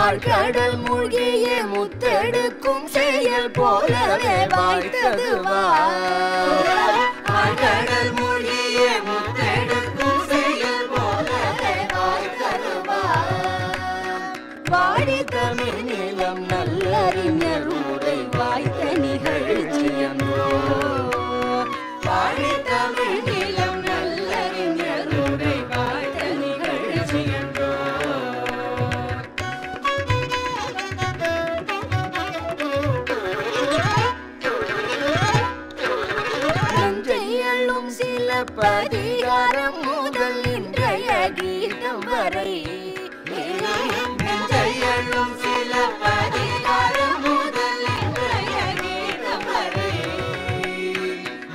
நாள் கடல் மூழ்கிய முத்தெடுக்கும் செயல் போலவே வாய்த்தது வா. கடல் மூழ்கிய முத்தெடுக்கும் செயல் போலவே வாய்த்தது வா. பாடி தமிழ் நிலம் நல்லறிஞர் உரை வாய்த்த நிகழ்ச்சியம். பாடி தமிழ் நிலம் நல்லறிஞர் உரை வாய்த்த நிகழ்ச்சியம். பதிகாரம் முதல் இன்றைய கீதம் வரை நெஞ்சையழும் சில பதிகாரம் முதல் இன்றைய கீதம் வரை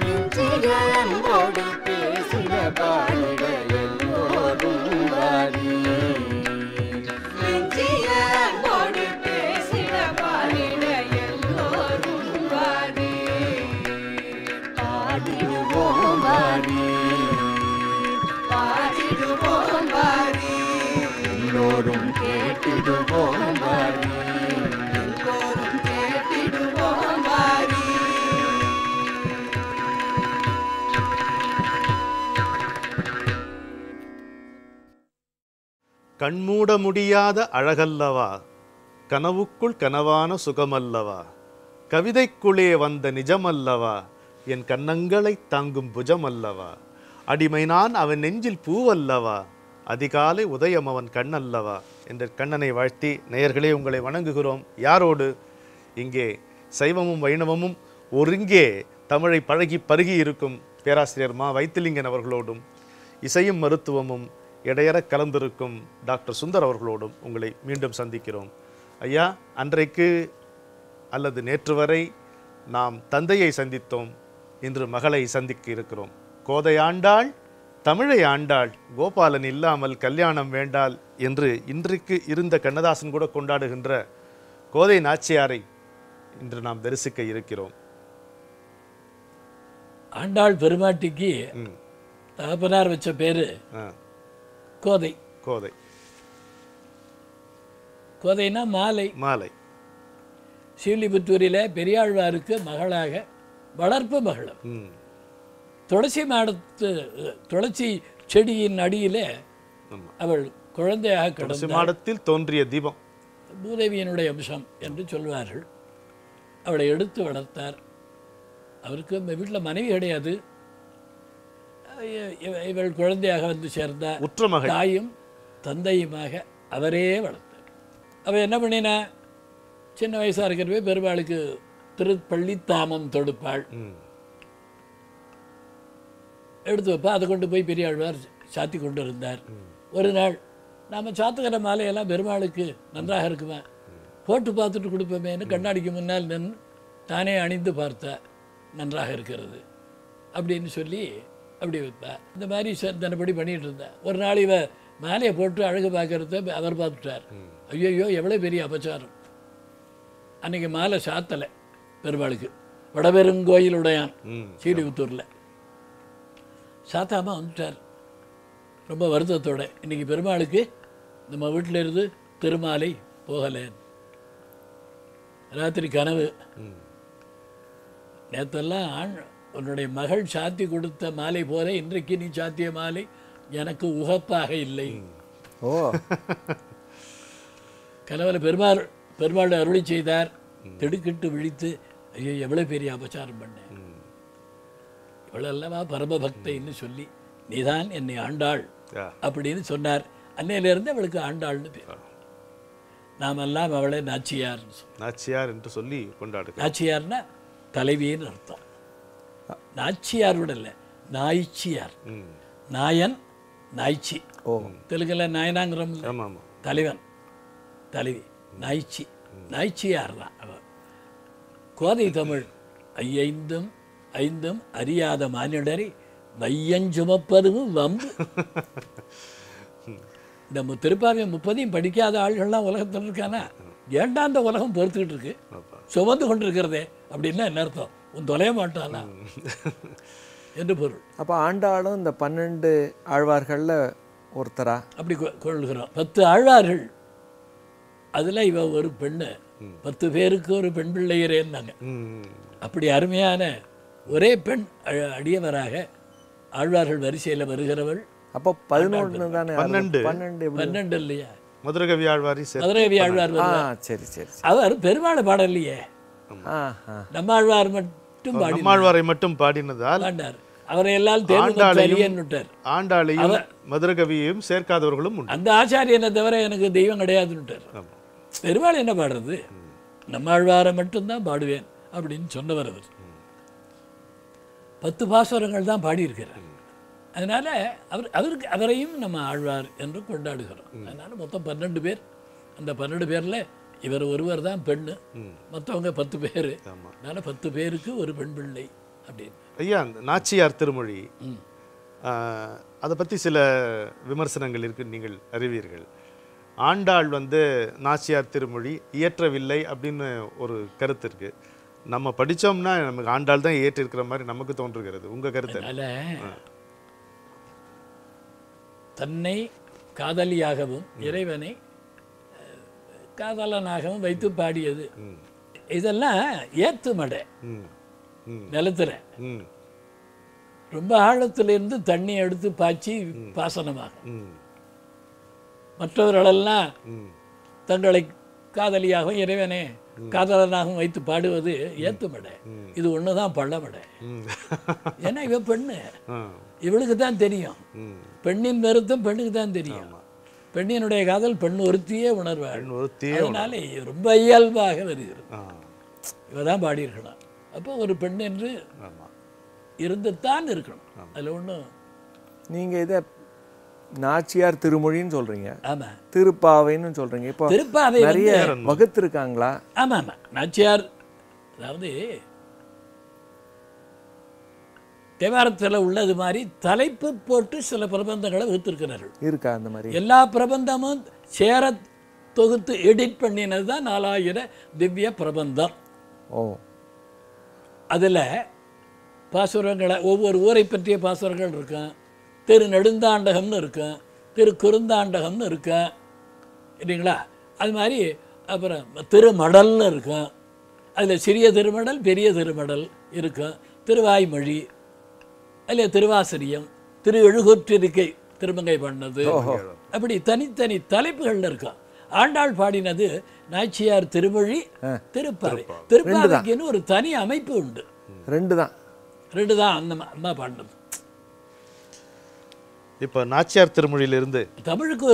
நெஞ்சிகளோடு பேசின பாடல் எல்லோரும் வாரி நெஞ்சிகளோடு பேசின பாடல் எல்லோரும் வாரி பாடிடுவோம் வாரி எல்லோரும் கேட்டிடுவோம் வாரி எல்லோரும் கேட்டிடுவோம் வாரி. கண்மூட முடியாத அழகல்லவா, கனவுக்குள் கனவான சுகமல்லவா, கவிதைக்குள்ளே வந்த நிஜமல்லவா, என் கன்னங்களை தாங்கும் புஜமல்லவா, அடிமை நான் அவன் நெஞ்சில் பூவல்லவா, அதிகாலை உதயம் அவன் கண்ணல்லவா என்ற கண்ணனை வாழ்த்தி நேயர்களே உங்களை வணங்குகிறோம். யாரோடு? இங்கே சைவமும் வைணவமும் ஒருங்கே தமிழை பழகி பருகி இருக்கும் பேராசிரியர் மா. வைத்திலிங்கன் அவர்களோடும் இசையும் மருத்துவமும் இடையற கலந்திருக்கும் டாக்டர் சுந்தர் அவர்களோடும் உங்களை மீண்டும் சந்திக்கிறோம். ஐயா, அன்றைக்கு அல்லது நேற்று வரை நாம் தந்தையை சந்தித்தோம், இன்று மகளை சந்திக்க இருக்கிறோம். கோதையாண்டாள் தமிழை ஆண்டாள், கோபாலன் இல்லாமல் கல்யாணம் வேண்டாள் என்று இன்றைக்கு இருந்த கண்ணதாசன் கூட கொண்டாடுகின்ற கோதை நாச்சியாரை இன்று நாம் தரிசிக்க இருக்கிறோம். ஆண்டாள் பெருமாட்டிக்கு தகப்பனார் வச்ச பேரு கோதை. கோதை கோதைனா மாலை. மாலை சீலிபுத்தூரில பெரியாழ்வாருக்கு மகளாக வளர்ப்பு மகளும் துளசி மாடத்து துளசி செடியின் அடியிலே அவள் குழந்தையாக கிடந்த மாடத்தில் தோன்றிய தீபம் பூதேவியனுடைய அம்சம் என்று சொல்வார்கள். அவளை எடுத்து வளர்த்தார். அவருக்கு வீட்டில் மனைவி கிடையாது. இவள் குழந்தையாக வந்து சேர்ந்தார். உற்ற மகள் தாயும் தந்தையுமாக அவரே வளர்த்தார். அவள் என்ன பண்ணினா, சின்ன வயசாக இருக்கிறவே பெருமாளுக்கு திருப்பள்ளி தாமம் தொடுப்பாள் எடுத்து வைப்பா. அதை கொண்டு போய் பெரியாழ்வார் சாத்தி கொண்டு இருந்தார். ஒரு நாள் நாம் சாத்துக்கிற மாலையெல்லாம் பெருமாளுக்கு நன்றாக இருக்குமா, போட்டு பார்த்துட்டு கொடுப்போமேன்னு கண்ணாடிக்கு முன்னால் நின்று தானே அணிந்து பார்த்தா நன்றாக இருக்கிறது அப்படின்னு சொல்லி அப்படி வைப்பா. இந்த மாதிரி தன்னபடி பண்ணிகிட்டு இருந்தேன். ஒரு நாள் இவ மாலையை போட்டு அழகு பார்க்கறத அவர் பார்த்துட்டார். ஐயோ, எவ்வளோ பெரிய அபச்சாரம். அன்றைக்கி மாலை சாத்தலை பெருமாளுக்கு. வடபெருங்கோயிலுடையான் சீடிபுத்தூரில் சாத்தாமல் வந்துட்டார் ரொம்ப வருத்தத்தோடு. இன்றைக்கி பெருமாளுக்கு நம்ம வீட்டிலிருந்து திருமாலை போகலேன். ராத்திரி கனவு, நேற்றெல்லாம் உன்னுடைய மகள் சாத்தி கொடுத்த மாலை போல இன்றைக்கு நீ சாத்திய மாலை எனக்கு உகப்பாக இல்லை. ஓ, கனவுல பெருமாள் அருளி செய்தார். திடுக்கிட்டு விழித்து ஐயோ எவ்வளோ பெரிய அபச்சாரம் பண்ணேன், இவ்வளவா பரமபக்தைன்னு சொல்லி நீதான் என்னை ஆண்டாள் அப்படின்னு சொன்னார். அன்னையிலேருந்து அவளுக்கு ஆண்டாள்னு பேர். நாமெல்லாம் அவளை நாச்சியார்னு நாச்சியார் என்று சொல்லி கொண்டாடு. நாச்சியார்னா தலைவின்னு அர்த்தம். நாச்சியாரோட இல்லை, நாய்ச்சியார். நாயன் நாய்ச்சி. ஓ, தெலுங்குல நாயனாங்கிறோம். தலைவன் தலைவி நாய்ச்சி நாய்ச்சியார் தான் அவன். கோதை தமிழ் ஐயைந்தும் ஐந்தும் அறியாத மானிடரை வையஞ்சுமப்பதுவும் வம்பு. நம்ம திருப்பாவியம் 30ஐயும் படிக்காத ஆள்கள்லாம் உலகத்தில் இருக்கானா? ஏண்டா அந்த உலகம் பொறுத்துக்கிட்டு இருக்கு, சுமந்து கொண்டு இருக்கிறதே அப்படின்னா என்ன அர்த்தம்? உன் தொலைய மாட்டானா என்று பொருள். அப்போ ஆண்டாளும் இந்த 12 ஆழ்வார்களில் ஒருத்தரா அப்படி கொள்கிறோம். 10 ஆழ்வார்கள் அதில் இவ ஒரு பெண்ணு 10 பேருக்கு ஒரு பெண் பிள்ளையரே இருந்தாங்க. அப்படி அருமையான ஒரே பெண் அடியவராக ஆழ்வார்கள் வரிசையில் வருகிறவள். அப்போ 11 தானே 12 இல்லையா மதுரகவி ஆழ்வார் சரி சரி அவர் பெருமாள் பாடலையே நம்மாழ்வார் மட்டும் நம்மாழ்வாரை மட்டும் பாடினதால் அவரை எல்லாம் தேர்ந்தெடுத்தார். ஆண்டாளையும் மதுரகவியையும் சேர்க்காதவர்களும் உண்டு. அந்த ஆச்சாரியனை தவிர எனக்கு தெய்வம் கிடையாதுன்னுட்டார். பெருமாள் என்ன பாடுறது, நம்மாழ்வாரை மட்டும்தான் பாடுவேன் அப்படின்னு சொன்னவர் அவர். 10 பாசுரங்கள் தான் பாடியிருக்கிறார். அதனால் அவர் அவருக்கு அவரையும் நம்ம ஆழ்வார் என்று கொண்டாடுகிறோம். அதனால் மொத்தம் 12 பேர். அந்த 12 பேரில் இவர் ஒருவர் தான் பெண்ணு, மற்றவங்க 10 பேர். அதனால் 10 பேருக்கு ஒரு பெண் பிள்ளை அப்படின்னு. ஐயா நாச்சியார் திருமொழி அதை பற்றி சில விமர்சனங்கள் இருக்கு, நீங்கள் அறிவீர்கள். ஆண்டாள் நாச்சியார் திருமொழி இயற்றவில்லை அப்படின்னு ஒரு கருத்து இருக்கு. நம்ம படித்தோம்னா நமக்கு ஆண்டாள் தான் ஏற்றிருக்கிற மாதிரி நமக்கு தோன்றுகிறது. உங்கள் கருத்து? தன்னை காதலியாகவும் இறைவனை காதலனாகவும் வைத்து பாடியது இதெல்லாம் ஏத்து மடை நிலத்துல ரொம்ப ஆழத்திலிருந்து தண்ணி எடுத்து பாய்ச்சி பாசனமாகும். மற்றவர்களெல்லாம் தங்களை காதலியாகவும் இறைவனை காதலனாகவும் வைத்து பாடுவது ஏத்து மடை. இது ஒண்ணுதான் பள்ள மடை. ஏன்னா இவ பெண்ணு, இவளுக்கு தான் தெரியும் பெண்ணின் வருத்தம், பெண்ணுக்கு தான் தெரியும் பெண்ணினுடைய காதல். பெண் ஒருத்தியே உணர்வாள். அதனால ரொம்ப இயல்பாக வருகிறது. இவதான் பாடியிருக்கலாம். அப்போ ஒரு பெண் என்று இருந்துதான் இருக்கணும். அதில் ஒன்றும் நீங்கள் இதை நாச்சியார் திருமொழின்னு சொல்றீங்க. ஆமா, திருப்பாவைன்னு சொல்றீங்க. இப்போ திருப்பாவை நிறைய வகுத்திருக்காங்களா? ஆமா ஆமா. நாச்சியார் அதாவது தேவாரத்தில் உள்ளது மாதிரி தலைப்பு போட்டு சில பிரபந்தங்களை வகுத்திருக்கிறார்கள். இருக்கா அந்த மாதிரி? எல்லா பிரபந்தமும் சேர தொகுத்து எடிட் பண்ணினது தான் 4000 திவ்ய பிரபந்தம். ஓ, அதில் பாசுரங்களை ஒவ்வொரு ஊரை பற்றிய பாசுரங்கள் இருக்கும். திரு நெடுந்தாண்டகம்னு இருக்கும், திரு குறுந்தாண்டகம்னு இருக்கும், இல்லைங்களா? அது மாதிரி அப்புறம் திருமடல்னு இருக்கும். அதில் சிறிய திருமடல் பெரிய திருமடல் இருக்கும். திருவாய்மொழி, அதில் திருவாசிரியம், திரு எழுகூற்றிருக்கை திருமங்கை பண்ணது, அப்படி தனித்தனி தலைப்புகள்ல இருக்கும். ஆண்டாள் பாடினது நாச்சியார் திருமொழி திருப்பாவை. திருப்பாவைக்குன்னு ஒரு தனி அமைப்பு உண்டு. ரெண்டு தான் அந்த அம்மா பாடினது. இப்போ நாச்சியார் திருமொழியிலிருந்து தமிழுக்கு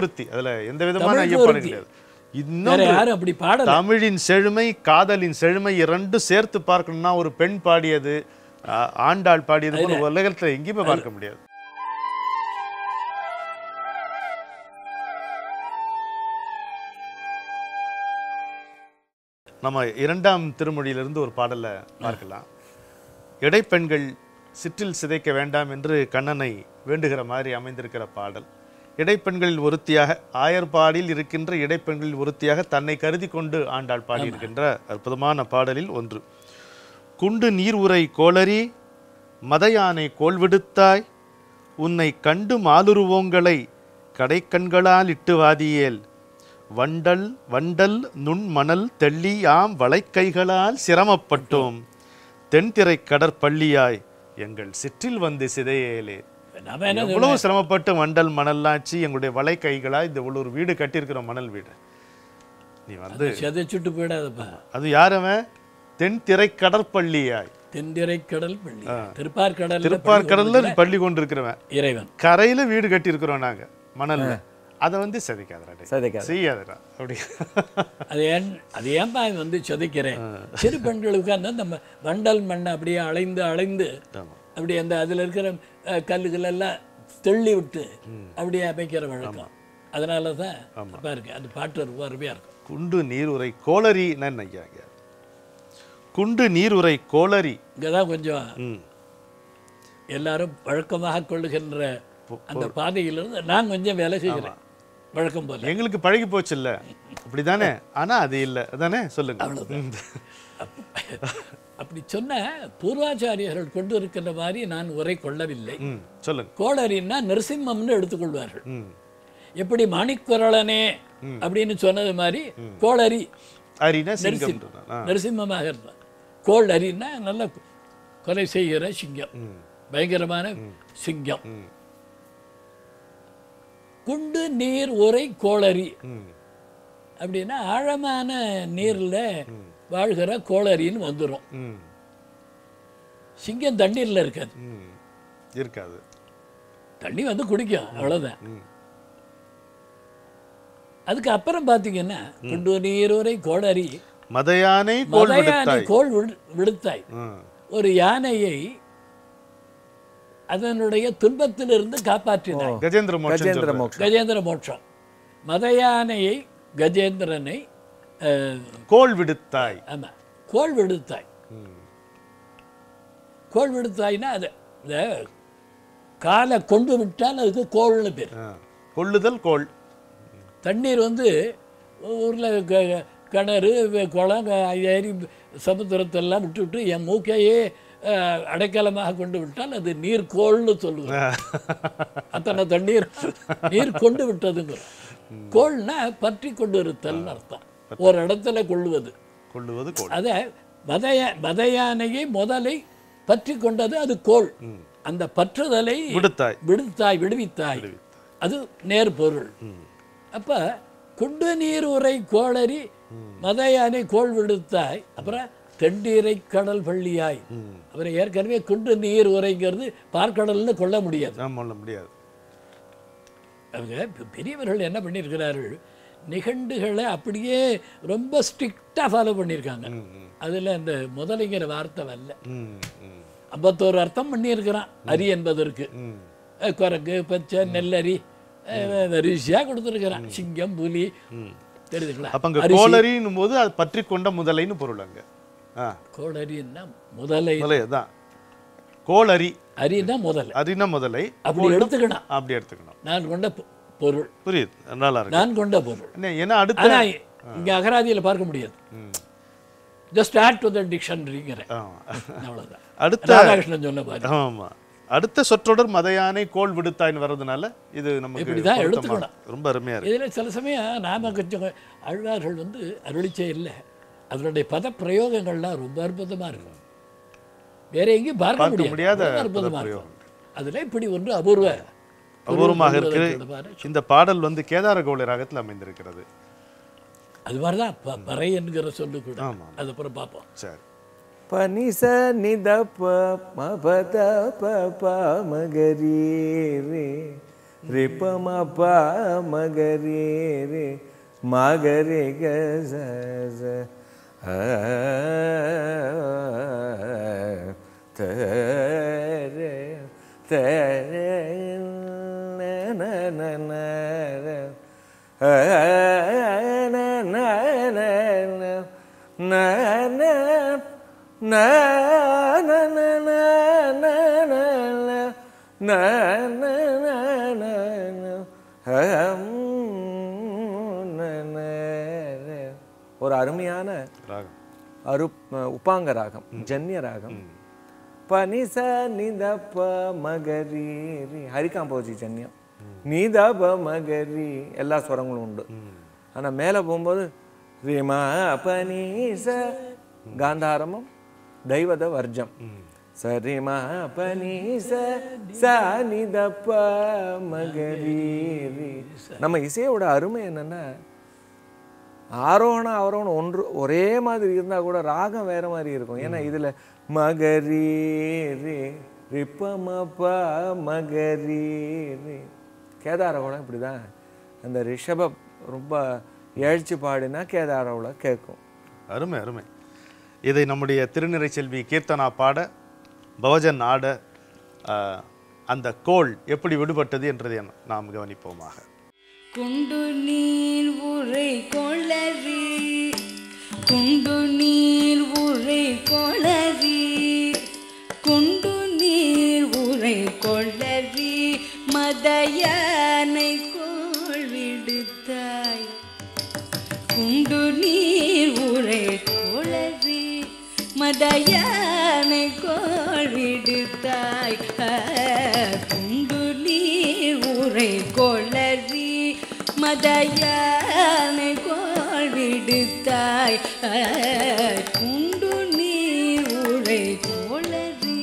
ஒருத்தி, அதில் எந்த விதமான தமிழின் செழுமை காதலின் செழுமை இரண்டும் சேர்த்து பார்க்கணும்னா ஒரு பெண் பாடியது ஆண்டாள் பாடியது உலகத்தில் எங்கேயுமே பார்க்க முடியாது. நம்ம 2ஆம் திருமொழியிலிருந்து ஒரு பாடலை பார்க்கலாம். இடைப்பெண்கள் சிற்றில் சிதைக்க வேண்டாம் என்று கண்ணனை வேண்டுகிற மாதிரி அமைந்திருக்கிற பாடல். இடைப்பெண்களில் ஒருத்தியாக, ஆயர்பாடில் இருக்கின்ற இடைப்பெண்களில் ஒருத்தியாக தன்னை கருதி கொண்டு ஆண்டாள் பாடியிருக்கின்ற அற்புதமான பாடலில் ஒன்று. குண்டு நீர் உரை கோளறி மதையானை கோல் விடுத்தாய், உன்னை கண்டு மாலுருவோங்களை கடைக்கண்களால் இட்டு வாதியேல், வண்டல் வண்டல் நுண்மணல் தெள்ளியாம் வளைக்கைகளால் சிரமப்பட்டோம், தென்திரை கடற்பள்ளியாய் எங்கள் சிற்றில் வந்து சிதையேலே. எவ்வளவு சிரமப்பட்டு வண்டல் மணல்லாச்சு, எங்களுடைய வளைக்கைகளாய் இந்த ஒரு வீடு கட்டியிருக்கிறோம், மணல் வீடு. நீ வந்து சிதைச்சுட்டு போயிடாதப்பா. அது யாரவன்? தென்திரை கடற்பள்ளியாய், தென்திரை கடல் பள்ளி, திருப்பார்கடல்ல பள்ளி கொண்டிருக்கிறவன் இறைவன். கரையில வீடு கட்டி இருக்கிறோம் நாங்க மணல்ல. அதை வந்து சிதைக்காதடா. அப்படி அது ஏன்பா வந்து சிதைக்கிறேன்? சிறு பெண்களுக்கு அந்த நம்ம வண்டல் மண்ணை அப்படியே அலைந்து அலைந்து அப்படி அந்த அதில் இருக்கிற கல்லுகள் எல்லாம் தெள்ளி விட்டு அப்படியே அமைக்கிற வழக்கம். அதனால தான் இருக்கு அந்த பாட்டு ரொம்ப அருமையாக இருக்கும். குண்டு நீர் உரை கோளறி நினைக்கிறாங்க. குண்டு நீர் உரை கோளறி இங்கதான் கொஞ்சம் எல்லாரும் வழக்கமாக கொள்ளுகின்ற அந்த பாதையிலிருந்து நான் கொஞ்சம் வேலை செய்கிறேன். வழக்கம் போல எங்களுக்கு பழகி போச்சு இல்லை, அப்படிதானே? ஆனா அது இல்லை அதானே, சொல்லுங்க. அப்படி சொன்ன பூர்வாச்சாரியர்கள் கொண்டு இருக்கிற மாதிரி நான் உரை கொள்ளவில்லை. சொல்லுங்க. கோளறின்னா நரசிம்மம்னு எடுத்துக்கொள்வார்கள். எப்படி மணிக்குரலனே அப்படினு சொன்னது மாதிரி கோளரி அரினா சிங்கம் நரசிம்மமாக இருந்தான். கோள் அரினா நல்ல கொலை செய்கிற சிங்கம், பயங்கரமான சிங்கம். குண்டு நீர் உரை கோளரி அப்படின்னா ஆழமான நீர்ல வாழ்கிற கோளரின்னு வந்துடும். சிங்கம் தண்ணீர்ல இருக்காது, தண்ணி வந்து குடிக்கும், அவ்வளவுதான். அதுக்கு அப்புறம் பாத்தீங்கன்னா குண்டு நீர் உரை கோளரி மதயானை கோள் விடுத்தாய். ஒரு யானையை அதனுடைய துன்பத்திலிருந்து காப்பாற்றினாய். கஜேந்திர மோட்சம். மத யானையை கஜேந்திரனை கோள் விடுத்தாய். ஆமா, கோள் விடுத்தாய். கோள் விடுத்தாய்னா அது காலை கொண்டு விட்டால் அதுக்கு கோள்னு பேர். கொள்ளுதல் கோள். தண்ணீர் வந்து ஊரில் கிணறு குளம் ஏரி சமுத்திரத்தெல்லாம் விட்டுவிட்டு என் மூக்கையே அடைக்கலமாக கொண்டு விட்டால் அது நீர்கோள்னு சொல்லுவோம். அத்தனை தண்ணீர் நீர் கொண்டு விட்டதுங்கிற கோள்னா பற்றி கொண்டு இருத்தல் அர்த்தம். ஒரு இடத்துல கொள்ளுவது கொள்ளுவது அத மதயானையை முதலை பற்றி கொண்டது, அது கோள். அந்த பற்றுதலை விடுத்தாய், விடுவித்தாய். அது நேர் பொருள். அப்ப குண்டு நீர் உரை கோளரி மதயானை கோள் விடுத்தாய். அப்புறம் தெண்டீரை கடல் பள்ளியாய். அப்புறம் ஏற்கனவே குண்டு நீர் உரைங்கிறது பார்க்கடல்னு கொள்ள முடியாது. அவங்க பெரியவர்கள் என்ன பண்ணியிருக்கிறார்கள், நிகண்டுகளை அப்படியே ரொம்ப ஸ்ட்ரிக்டாக ஃபாலோ பண்ணியிருக்காங்க. அதில் அந்த முதலைங்கிற வார்த்தை வரல. 51 அர்த்தம் பண்ணியிருக்கிறான் அரி என்பதற்கு. குரங்கு, பச்சை, நெல்லரி, ரிஷியாக கொடுத்துருக்கிறான். சிங்கம், புலி, தெரிஞ்சுக்கலாம் போது அது பற்றி கொண்ட முதலைன்னு பொருளாங்க. கோளரின்னா முதலை, கோளரி அரினா முதலை, அரினா முதலை அப்படி எடுத்துக்கணும். அப்படி எடுத்துக்கணும். நான் கொண்ட பொருள் புரியுது. நல்லா இருக்கு. நான் கொண்ட பொருள் ஏன்னா அடுத்து இங்கே அகராதியில் பார்க்க முடியாது. ஜஸ்ட் ஆட் டு தி டிக்ஷனரிங்கற அவ்வளவுதான். அடுத்து ராதாகிருஷ்ணன் சொன்ன பாரு. ஆமா, அடுத்த சொற்றொடர் மதயானை கோள் விடுத்தாய்னு வரதுனால இது நமக்கு இப்படிதான் எடுத்துக்கணும். ரொம்ப அருமையா இருக்கு. இதில் சில சமயம் நாம கொஞ்சம் அழுவார்கள் வந்து அருளிச்சே இல்லை. அதனுடைய பத பிரயோகங்கள்லாம் ரொம்ப அற்புதமாக இருக்கும். வேற எங்கேயும் பார்க்க முடியாத அற்புதமாக இருக்கும். அதில் இப்படி ஒன்று அபூர்வமாக இருக்கிறது. இந்த பாடல் வந்து கேதார கவுளை ராகத்தில் அமைந்திருக்கிறது. அது மாதிரி தான் பறை என்கிற சொல்லு கூட. அது அப்புறம் பார்ப்போம். சரி, பனிச நித பத பமகரே ரிபம பமகரே ரே மகரே கச tere tere na na na na na na na na na na na na na na na ஒரு அருமையான ராகம், உப்பாங்க ராகம், ஜன்னிய ராகம். பனிச நிதப்ப மகரி ஹரிகாம்போஜி ஜன்யம் நிதப மகரி எல்லா ஸ்வரங்களும் உண்டு. ஆனால் மேலே போகும்போது ரிமா பனிச காந்தாரமும் தைவத வர்ஜம். ச ரிமா பனிச ச நிதப்ப மகரி. நம்ம இசையோட அருமை என்னன்னா, ஆரோகணம் அவரோகணம் ஒன்று ஒரே மாதிரி இருந்தால் கூட ராகம் வேறு மாதிரி இருக்கும். ஏன்னா இதில் மகரி ரே ரிப்பம ப மகரி ரே கேதாரகோளம் இப்படி தான். அந்த ரிஷப ரொம்ப எழுச்சி பாடினா கேதாரகோளம் கேட்கும். அருமை அருமை. இதை நம்முடைய திருநிறை செல்வி கீர்த்தனா பாட, பவஜன் ஆட, அந்த கோள் எப்படி விடுபட்டது என்றதை நாம் கவனிப்போமாக. குண்டு நீர் உரை கோளரி குண்டு நீர் உரை கோளரி குண்டு நீர் உரை கோளரி மதயானை கோள் விடுத்தாய். குண்டு நீர் உரை கோளரி மதயானை கோள் விடுத்தாய். குண்டு நீர் உரை கோளரி மதையானை கோல் விடுத்தாய் குண்டு நீர் உரை கோளறி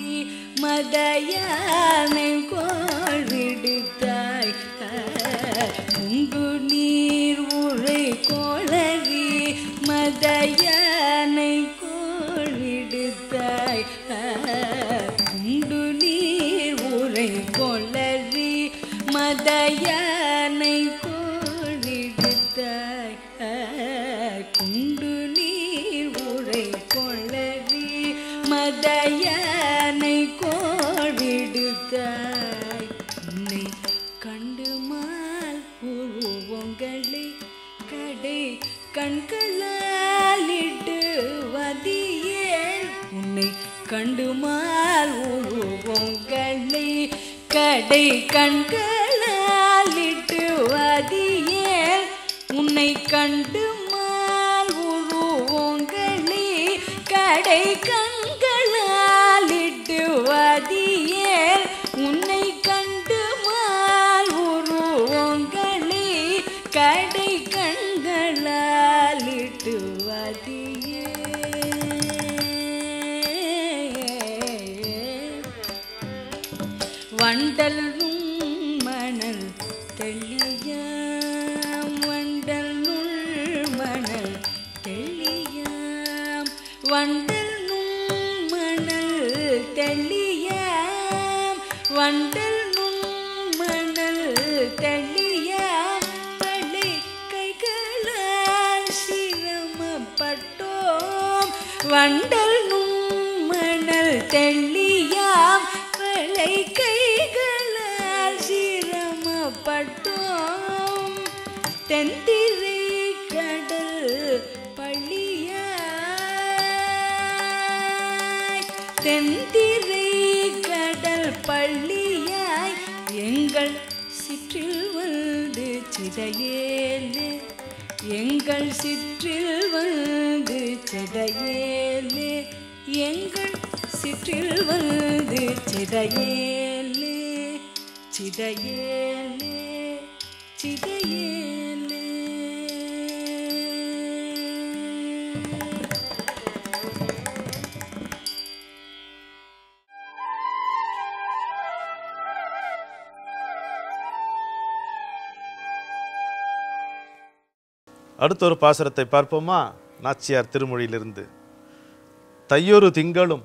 மதையானை கோல் விடுத்தாய் குண்டு நீர் உரை கோளறி மதையானை கோல் விடுத்தாய் குண்டு நீர் உரை கோளறி மதையானை குண்டு நீர் உரை கொள்ளவி மதையானை கோல் விடுத்தாய் உன்னை கண்டுமால் உருவங்களை கடை கண்களாலிட்டு வதியே உன்னை கண்டுமால் உருவங்களை கடை கண்களாலிட்டு வதியே உன்னை கண்டு கடை கண்களாலிட்டுவதியே உன்னை கண்டு மால் உருவங்களே கடை கண்களாலிட்டுவதியே வண்டலும் மணல் தெளியா வண்டல் நும் மணல் தெளியாம் வண்டல் நும் மணல் தெளியாம் படை கைகளால் சிரமப்பட்டோம் வண்டல் நும் மணல் தெளியாம் படை கைகளால் சிரமப்பட்டோம் தெந்திரை கடல் பள்ளியா தெந்திரை கடல் பள்ளியாய் எங்கள் சிற்றில் வந்து சிதையேலு எங்கள் சிற்றில் வந்து சிதையேலு எங்கள் சிற்றில் வந்து சிதையேலு சிதையேலு சிதையேலு அடுத்த ஒரு பாசுரத்தை பார்ப்போமா? நாச்சியார் திருமொழியிலிருந்து. தையொரு திங்களும்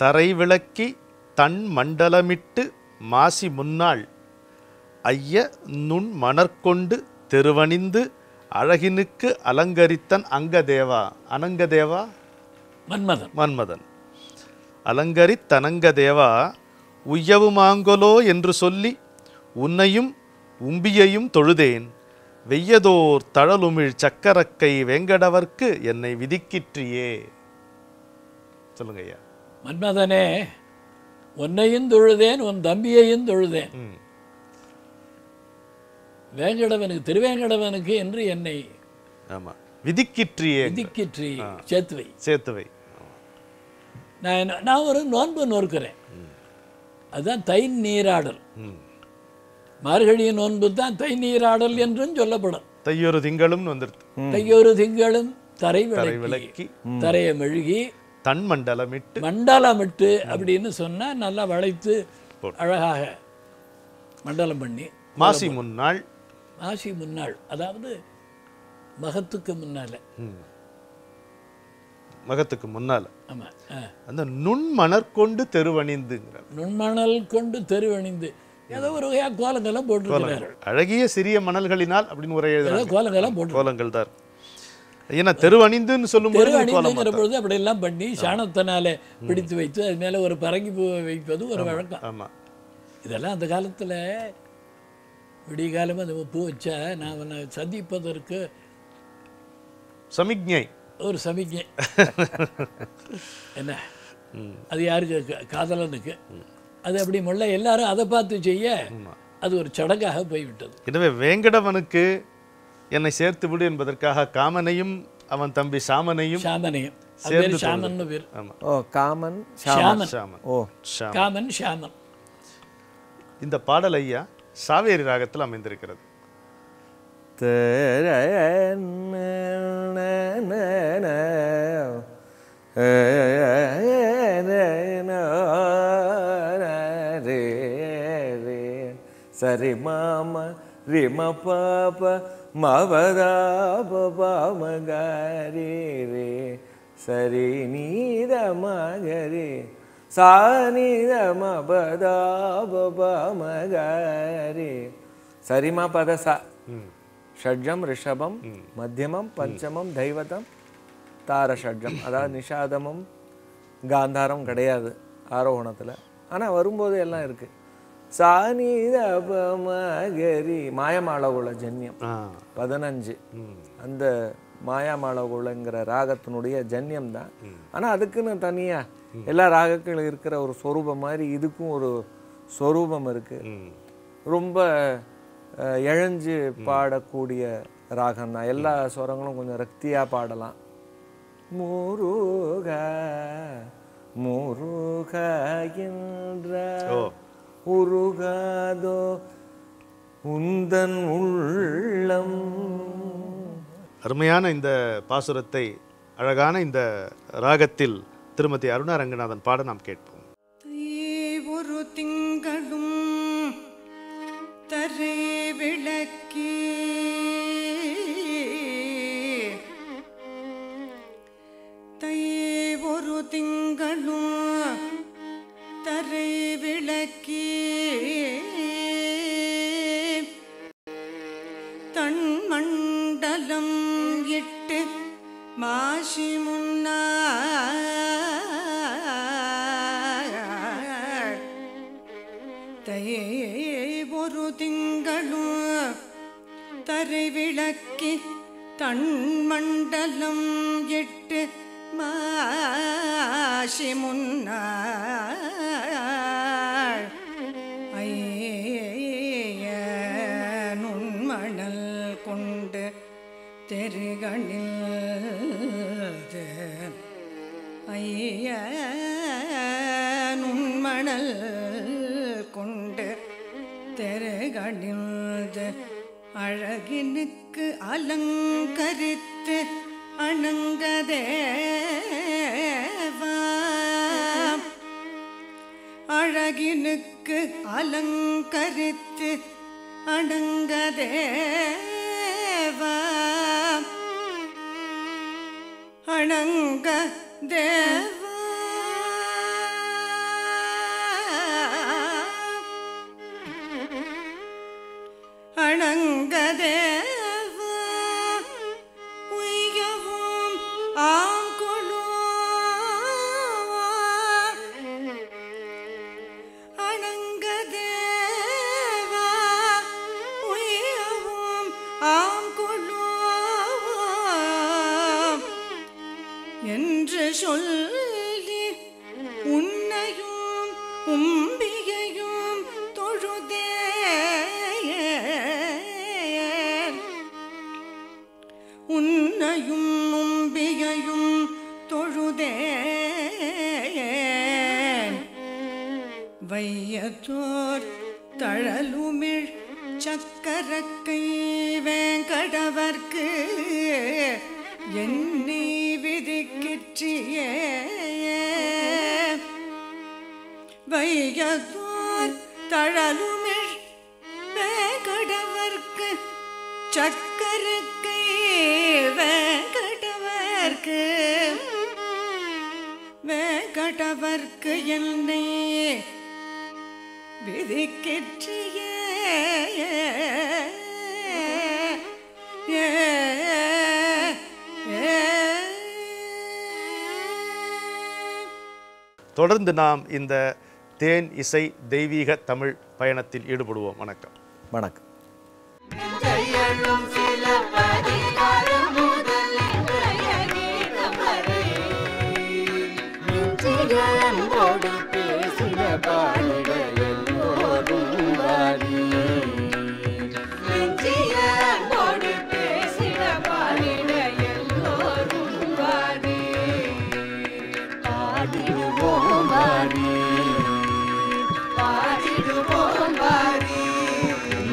தரை விளக்கி தன் மண்டலமிட்டு மாசி முன்னாள் ஐய நுண் மணற்கொண்டு தெருவணிந்து அழகினுக்கு அலங்கரித்தன் அங்கதேவா அனங்கதேவா மன்மதன் மன்மதன் அலங்கரித்தனங்கதேவா உய்யவுமாங்கொலோ என்று சொல்லி உன்னையும் உம்பியையும் தொழுதேன் வெய்யதோர் தழலுமிழ் சக்கரக்கை வெங்கடவர்க்கு என்னை விதிக்கிற்றியே. சொல்லுங்க ஐயா. மன்மதனே, உன்னையும் தொழுதேன், உன் தம்பியையும் தொழுதேன், வேங்கடவனுக்கு திருவேங்கடவனுக்கு என்று என்னை விதிக்கிற்றியே விதிக்கிற்றி சேத்துவை சேத்துவை. நான் ஒரு நோன்பு நோக்கிறேன், அதுதான் தை நீராடல். மார்கழிய நோன்பு தான் தை நீராடல் என்றும் சொல்லப்படும். தையொரு திங்களும் தையொரு திங்களும் தரை விளக்கி தரையை மெழுகி தன் மண்டலமிட்டு மண்டலமிட்டு அப்படின்னு சொன்னா நல்லா வளைத்து அழகாக மண்டலம் பண்ணி மாசி முன்னாள் மாசி முன்னாள் அதாவது மகத்துக்கு முன்னால மகத்துக்கு முன்னால அந்த நுண்மணல் கொண்டு தெருவணிந்துங்கிற நுண்மணல் கொண்டு தெருவணிந்து ஏதோ ஒரு வகையாக கோலங்கள்லாம் போட்டு அழகிய சிறிய மணல்களினால் அப்படின்னு ஒரு கோலங்கள்லாம் போட்டு கோலங்கள் தான் ஏன்னா தெருவணிந்துன்னு சொல்லும்போது தெருவணிந்துங்கிற பொழுது அப்படியெல்லாம் பண்ணி சாணத்தினாலே பிடித்து வைத்து அது மேலே ஒரு பரங்கி பூ வைப்பது ஒரு வழக்கம். ஆமாம், இதெல்லாம் அந்த காலத்தில் விடிய காலமாக நம்ம பூ வச்சா நான் அவனை சந்திப்பதற்கு சமிக்ஞை ஒரு சமிக்ஞை என்ன அது யாருக்கு காதலனுக்கு அது அப்படி முல்லை எல்லாரும் அதை பார்த்து செய்ய அது ஒரு சடங்காக போய்விட்டது. எனவே வேங்கடவனுக்கு என்னை சேர்த்து விடு என்பதற்காக காமனையும் அவன் தம்பி சாமனையும் சாமனையும் இந்த பாடல் ஐயா சாவேரி ராகத்தில் அமைந்திருக்கிறது. Sari mama rima papa mavara papa magari re sari ni da magari sa ni da mabada papa magari sari ma pada sa षड्जम ऋषभम Madhyamam पंचमम दैवतम तार षड्जम अदा निषादमम गांधारम कड़याद आरोहणतला आना वरुम्बोदु एल्लाम इरुक्कु सानिदपमगरी मायामालवोल जन्यम 15 अंद मायामालवोलंगற ராகத்தினுடைய ஜன்யம் தான் ஆனா அதுக்குன்னு தனியா எல்லா ராகங்களும் இருக்கிற ஒரு சொரூபம் மாதிரி இதுக்கும் ஒரு சொரூபம் இருக்கு ரொம்ப எழுந்து பாடக்கூடிய ராகம் தான் எல்லா ஸ்வரங்களும் கொஞ்சம் ரக்தியா பாடலாம் முருகா முருகா என்ற உருகாதோ உந்தன் உள்ளம் அருமையான இந்த பாசுரத்தை அழகான இந்த ராகத்தில் திருமதி அருணா ரங்கநாதன் பாட நாம் கேட்போம் தொடர்ந்து நாம் இந்த தேன் இசை தெய்வீக தமிழ் பயணத்தில் ஈடுபடுவோம் வணக்கம் வணக்கம்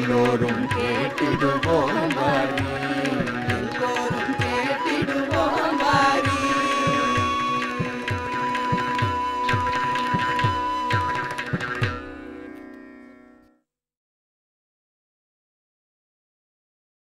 लोरुम के तिरुवोंगारी।